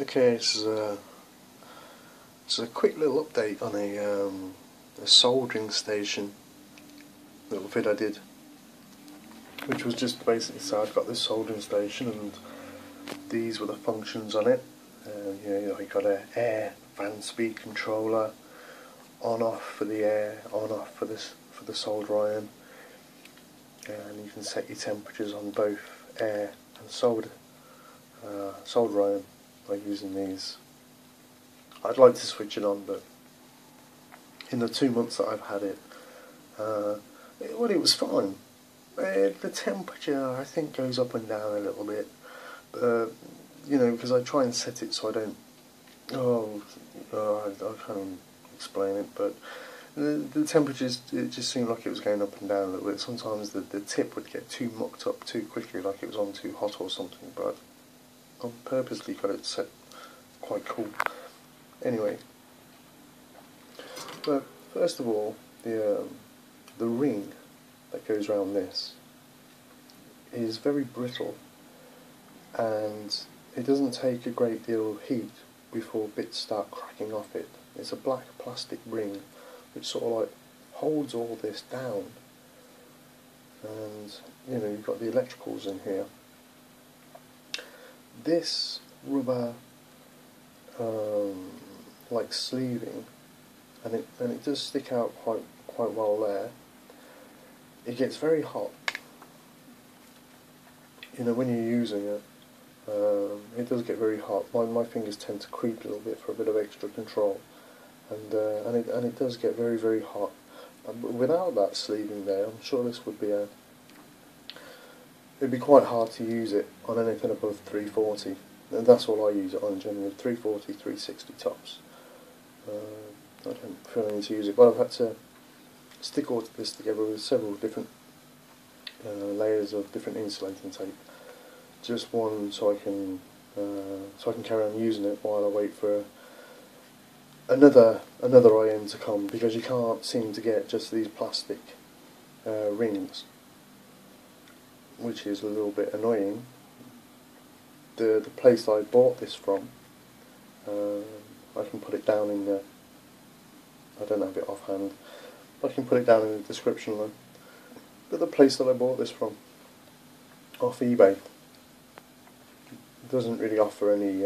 Okay, this is a quick little update on a soldering station little vid I did, which was just basically, so I've got this soldering station and these were the functions on it. You got an air fan speed controller, on off for the air, on off for this for the solder iron, and you can set your temperatures on both air and solder iron by using these. I'd like to switch it on, but in the 2 months that I've had it, it was fine. The temperature I think goes up and down a little bit, you know, because I try and set it so I don't. I can't explain it, but the temperatures, it just seemed like it was going up and down a little bit. Sometimes the tip would get too mucked up too quickly, like it was on too hot or something. But I've purposely got it set quite cool. Anyway, but first of all, the ring that goes around this is very brittle, and it doesn't take a great deal of heat before bits start cracking off it. It's a black plastic ring which sort of like holds all this down, and you know, you've got the electricals in here. This rubber like sleeving, and it does stick out quite well there. It gets very hot, you know, when you're using it. It does get very hot. My fingers tend to creep a little bit for a bit of extra control, and it does get very, very hot. But without that sleeving there, I'm sure this would be it'd be quite hard to use it on anything above 340. And that's all I use it on generally, 340, 360 tops. I don't feel I need to use it, but I've had to stick all of this together with several different layers of different insulating tape. Just one, so I can carry on using it while I wait for another IM to come, because you can't seem to get just these plastic rings, which is a little bit annoying. The place I bought this from, I can put it down in the. I don't have it offhand. I can put it down in the description line. But the place that I bought this from, off eBay, doesn't really offer any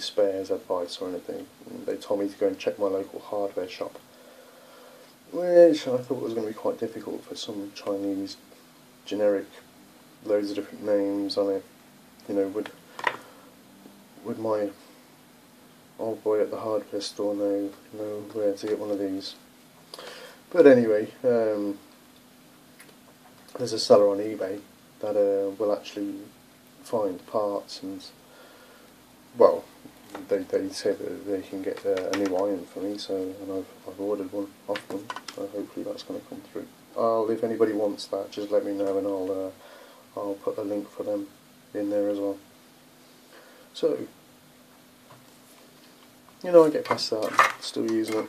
spares advice or anything. They told me to go and check my local hardware shop, which I thought was going to be quite difficult for some Chinese generic, loads of different names on it. You know, would my old boy at the hardware store know where to get one of these? But anyway, there's a seller on eBay that will actually find parts, and well, they said that they can get a new iron for me, so, and I've ordered one off them, so hopefully that's going to come through. If anybody wants that, just let me know, and I'll put a link for them in there as well. So, you know, I get past that, still using it.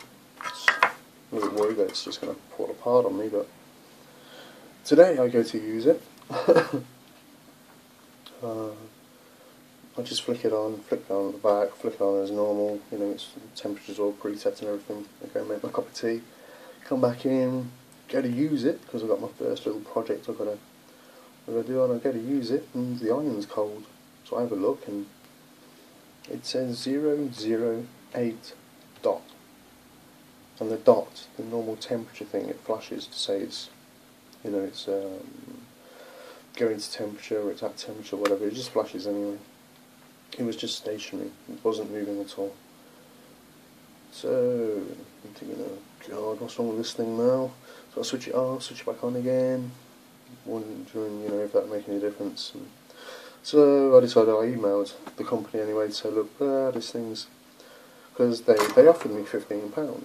I'm a bit worried that it's just going to fall apart on me, but today I go to use it. I just flick it on the back, flick it on as normal. You know, it's temperature's all preset and everything. I go and make my cup of tea, come back in, go to use it, because I've got my first little project I've got to do, and I go to use it, and the iron's cold. So I have a look, and it says 008 dot, and the dot, the normal temperature thing, it flashes to say it's, you know, it's going to temperature, or it's at temperature, whatever. It just flashes anyway. It was just stationary, it wasn't moving at all. So I'm thinking, oh god, what's wrong with this thing now? So I switch it off, switch it back on again, wondering, you know, if that makes any difference. And so I decided, I emailed the company anyway to say, look, this thing's, because they offered me £15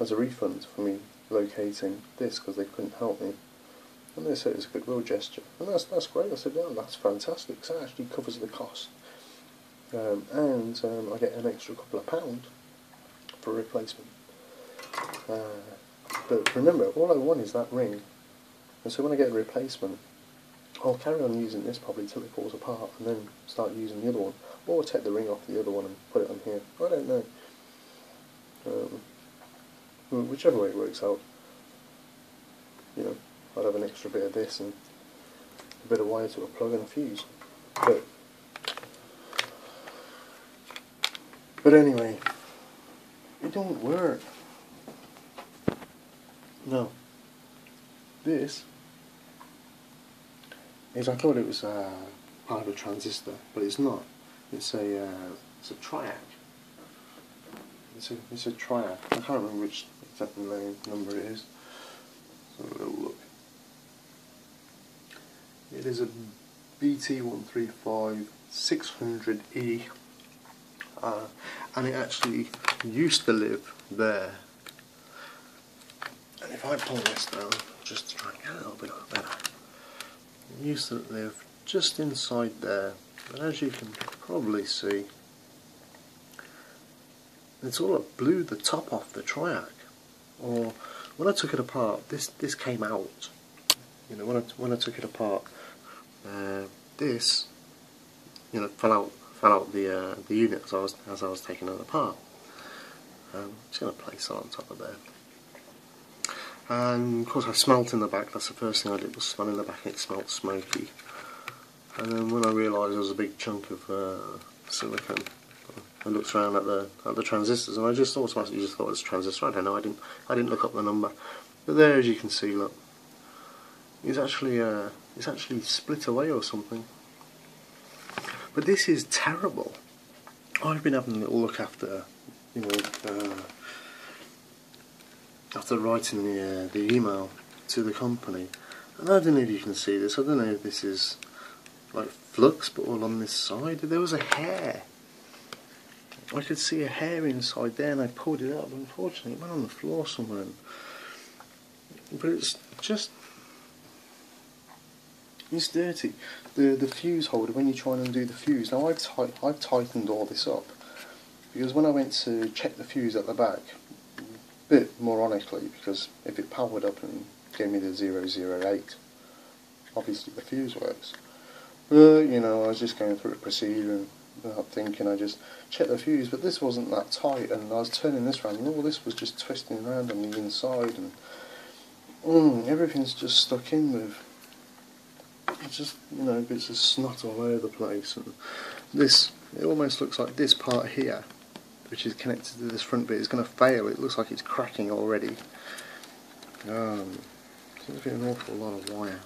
as a refund for me locating this, because they couldn't help me. And they said it's a goodwill gesture, and that's great. I said, yeah, that's fantastic, because that actually covers the cost, and I get an extra couple of pounds for a replacement. But remember, all I want is that ring, and so when I get a replacement, I'll carry on using this probably till it falls apart, and then start using the other one. Or take the ring off the other one and put it on here. I don't know. Whichever way it works out. You know, I'd have an extra bit of this and a bit of wire to a plug and a fuse. But anyway, it don't work. No. This is, I thought it was part of a transistor, but it's not. It's a Triac. It's a Triac. I can't remember which exact number it is. Let's have a little look. It is a BT135600E, and it actually used to live there. And if I pull this down, just to try and get it a little bit better, it used to live just inside there. But as you can probably see, it's all that blew the top off the Triac. Or when I took it apart, this came out. You know, when I took it apart, this, you know, fell out the unit as I was taking it apart. Just gonna place that on top of there. And of course I smelt in the back. That's the first thing I did, was smell in the back, and it smelt smoky. And then when I realised there was a big chunk of silicon, I looked around at the transistors, and I just automatically just thought it was a transistor. I don't know. I didn't look up the number. But there, as you can see, look, it's actually split away or something. But this is terrible. I've been having a little look after, you know, after writing the email to the company, and I don't know if you can see this. I don't know if this is like flux, but all on this side there was a hair. I could see a hair inside there, and I pulled it up. Unfortunately, it went on the floor somewhere. But it's just, it's dirty. The fuse holder, when you try and undo the fuse. Now I've tightened all this up, because when I went to check the fuse at the back, a bit moronically, because if it powered up and gave me the 008, obviously the fuse works. But you know, I was just going through the procedure and without thinking, I just checked the fuse, but this wasn't that tight, and I was turning this around, and all this was just twisting around on the inside, and everything's just stuck in with, it's just, you know, bits of snot all over the place. And this, it almost looks like this part here, which is connected to this front bit, is going to fail. It looks like it's cracking already. Seems to be an awful lot of wire.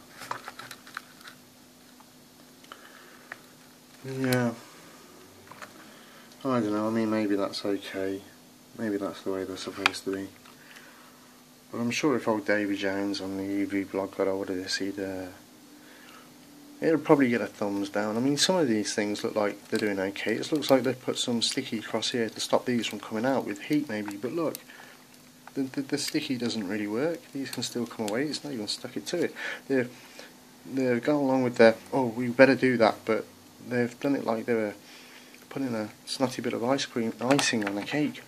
Yeah, I don't know, I mean, maybe that's okay, maybe that's the way they're supposed to be, but I'm sure if old Davy Jones on the EV blog got hold of this, he'd probably get a thumbs down. I mean, some of these things look like they're doing okay. It looks like they've put some sticky across here to stop these from coming out with heat maybe, but look, the sticky doesn't really work. These can still come away, it's not even stuck it to it. They've gone along with their, oh, we better do that, but they've done it like they were putting a snotty bit of ice cream icing on a cake.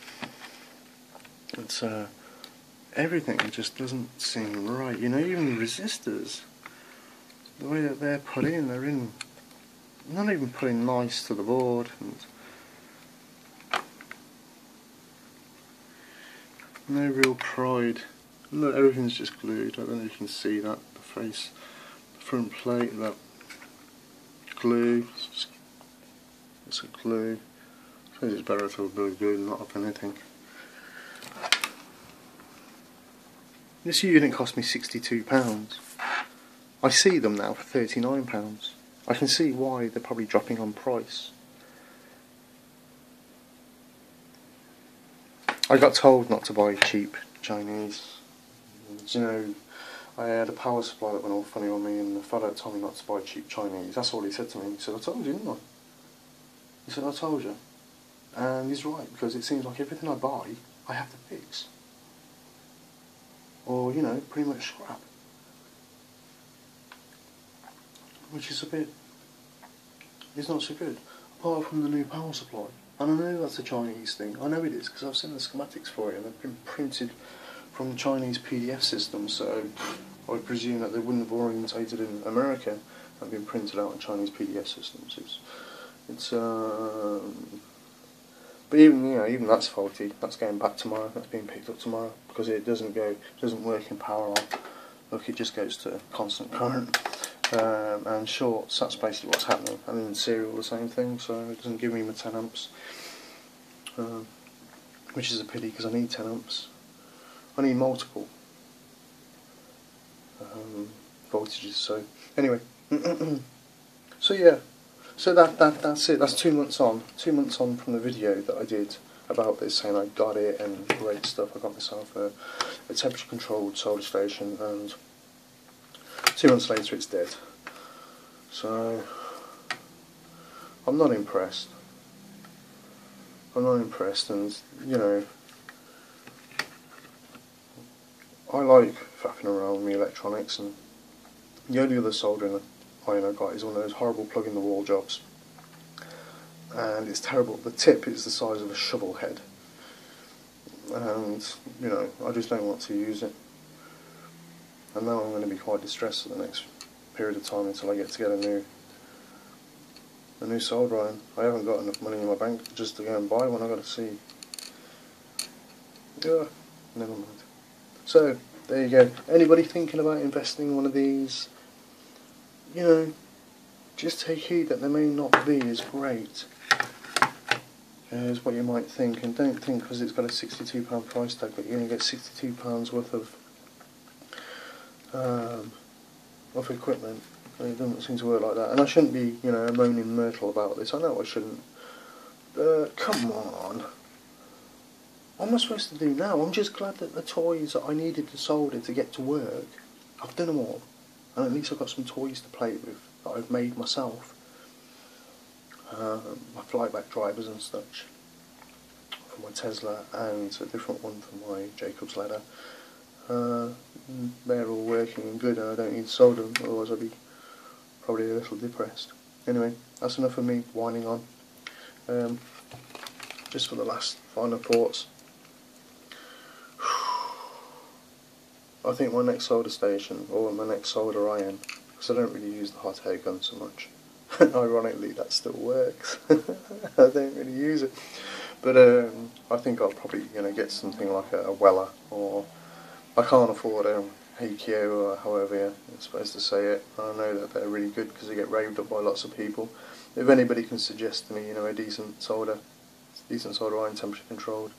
It's everything just doesn't seem right. You know, even the resistors, the way that they're put in, not even put in nice to the board. And no real pride. Look, everything's just glued. I don't know if you can see that, the face, the front plate, that glue. It's a glue. I suppose it's better if it was a bit of glue than not up anything. This unit cost me £62. I see them now for £39. I can see why they're probably dropping on price. I got told not to buy cheap Chinese. You know, I had a power supply that went all funny on me, and the fellow told me not to buy cheap Chinese. That's all he said to me. He said, I told you, didn't I? He said, I told you. And he's right, because it seems like everything I buy, I have to fix. Or, you know, pretty much scrap. Which is a bit, it's not so good. Apart from the new power supply. And I know that's a Chinese thing. I know it is, because I've seen the schematics for it, and they've been printed from the Chinese PDF system, so I would presume that they wouldn't have orientated in America and been printed out on Chinese PDF systems. It's It's but even, you know, even that's faulty. That's going back tomorrow. That's being picked up tomorrow because it doesn't go, doesn't work in power on. Look, it just goes to constant current and shorts. That's basically what's happening. And in serial, the same thing. So it doesn't give me my 10 amps, which is a pity because I need 10 amps. I need multiple voltages. So anyway, so yeah. So that's it. That's 2 months on. 2 months on from the video that I did about this, saying I got it and great stuff. I got myself a temperature-controlled solder station, and 2 months later it's dead. So I'm not impressed. I'm not impressed, and you know, I like faffing around with electronics, and the only other soldering I got is one of those horrible plug-in-the-wall jobs, and it's terrible. The tip is the size of a shovel head, and you know, I just don't want to use it. And now I'm going to be quite distressed for the next period of time until I get to get a new solder iron. I haven't got enough money in my bank just to go and buy one. I've got to see. Yeah, never mind. So there you go. Anybody thinking about investing in one of these? You know, just take heed that they may not be as great as what you might think, and don't think because it's got a £62 price tag that you're going to get £62 worth of equipment. And it doesn't seem to work like that. And I shouldn't be, you know, moaning myrtle about this. I know I shouldn't. But come on, what am I supposed to do now? I'm just glad that the toys that I needed to solder to get to work, I've done them all. And at least I've got some toys to play with that I've made myself. My flyback drivers and such for my Tesla, and a different one for my Jacob's Ladder. They're all working and good, and I don't need to solder them, otherwise I'd be probably a little depressed. Anyway, that's enough of me whining on. Just for the last final thoughts, I think my next solder station, or my next solder iron, because I don't really use the hot air gun so much. Ironically, that still works. I don't really use it, but I think I'll probably, you know, get something like a Weller, or I can't afford a Heikyo, or however you're supposed to say it. I know that they're really good because they get raved up by lots of people. If anybody can suggest to me, you know, a decent solder iron, temperature controlled.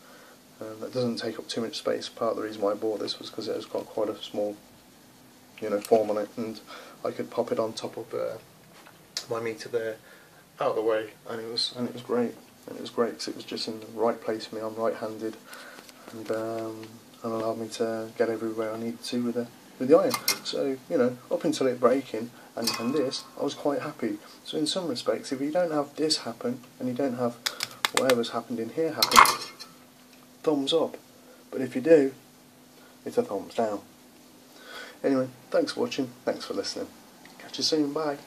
That doesn't take up too much space. Part of the reason why I bought this was because it has got quite a small, you know, form on it, and I could pop it on top of my meter there, out of the way, and it was great. And it was great because it was just in the right place for me. I'm right-handed, and allowed me to get everywhere I needed to with the iron. So you know, up until it breaking and this, I was quite happy. So in some respects, if you don't have this happen, and you don't have whatever's happened in here happen, thumbs up. But if you do, it's a thumbs down. Anyway, thanks for watching, thanks for listening. Catch you soon, bye.